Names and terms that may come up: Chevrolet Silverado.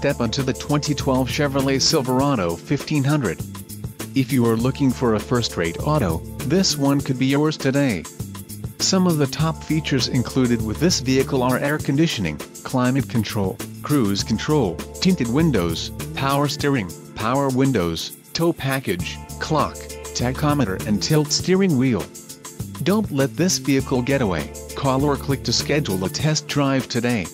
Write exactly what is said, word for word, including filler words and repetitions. step onto the twenty twelve Chevrolet Silverado fifteen hundred. If you are looking for a first-rate auto, this one could be yours today. Some of the top features included with this vehicle are air conditioning, climate control, cruise control, tinted windows, power steering, power windows, tow package, clock, tachometer and tilt steering wheel. Don't let this vehicle get away. Call or click to schedule a test drive today.